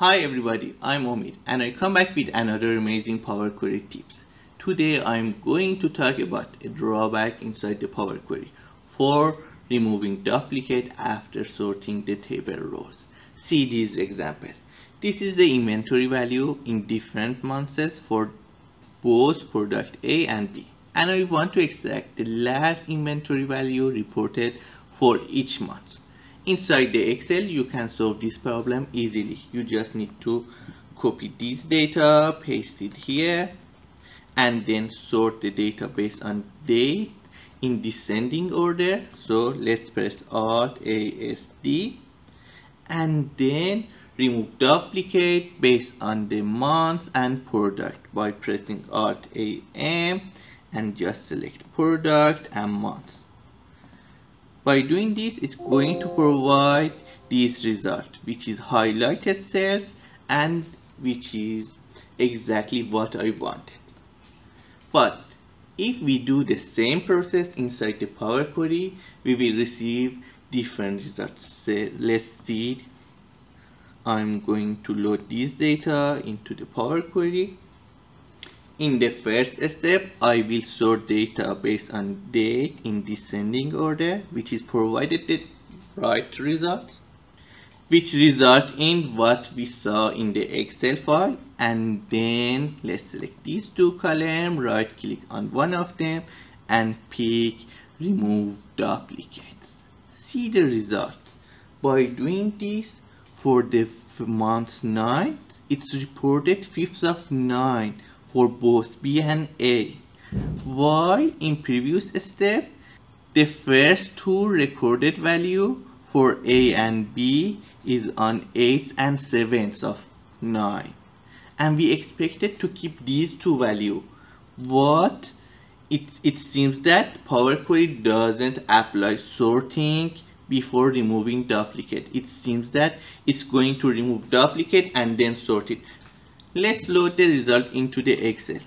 Hi everybody, I'm Omid and I come back with another amazing Power Query tips. Today I'm going to talk about a drawback inside the Power Query for removing duplicate after sorting the table rows. See this example. This is the inventory value in different months for both product A and B. And I want to extract the last inventory value reported for each month. Inside the Excel, you can solve this problem easily. You just need to copy this data, paste it here, and then sort the data based on date in descending order. So let's press Alt-A-S-D and then remove duplicate based on the months and product by pressing Alt-A-M and just select product and months. By doing this, it's going to provide this result, which is highlighted cells and which is exactly what I wanted. But if we do the same process inside the Power Query, we will receive different results. So let's see it. I'm going to load this data into the Power Query. In the first step, I will sort data based on date in descending order, which is provided the right results, which result in what we saw in the Excel file. And then let's select these two columns, right click on one of them and pick remove duplicates. See the result. By doing this, for the month 9, it's reported 5th of 9 for both B and A, while in previous step, the first two recorded value for A and B is on 8th and 7th of 9. And we expected to keep these two value. What? It seems that Power Query doesn't apply sorting before removing duplicate. It seems that it's going to remove duplicate and then sort it. Let's load the result into the Excel.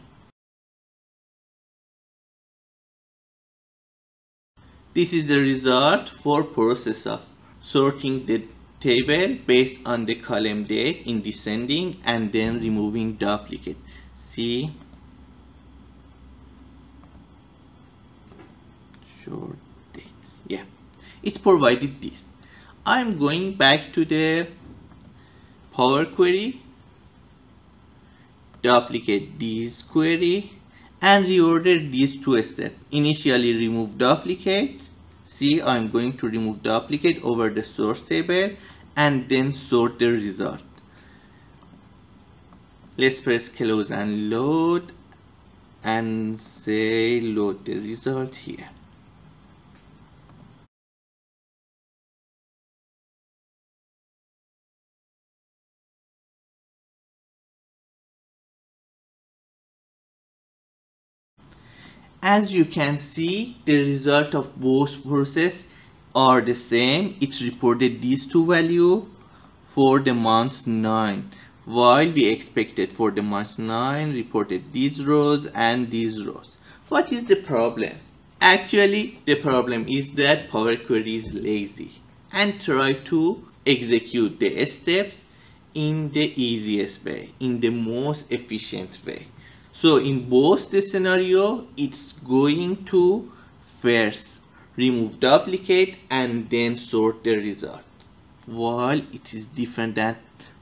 This is the result for process of sorting the table based on the column date in descending and then removing duplicate. See, short dates. Yeah, it's provided this. I'm going back to the Power Query, duplicate this query and reorder these two steps. Initially remove duplicate. See, I'm going to remove duplicate over the source table and then sort the result. Let's press close and load and say load the result here. As you can see, the result of both processes are the same. It's reported these two values for the month 9, while we expected for the month 9 reported these rows and these rows. What is the problem? Actually, the problem is that Power Query is lazy and try to execute the steps in the easiest way, in the most efficient way. So in both the scenario, it's going to first remove duplicate and then sort the result, while it is different than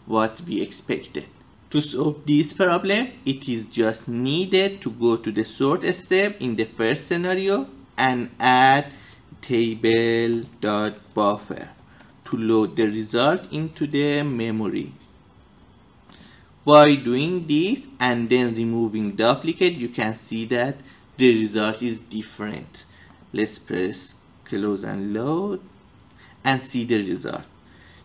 what we expected. To solve this problem, it is just needed to go to the sort step in the first scenario and add Table.Buffer to load the result into the memory. By doing this and then removing duplicate, you can see that the result is different. Let's press close and load and see the result.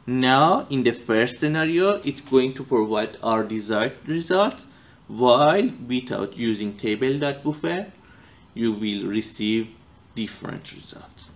Now in the first scenario, it's going to provide our desired result, while without using Table.Buffer, you will receive different results.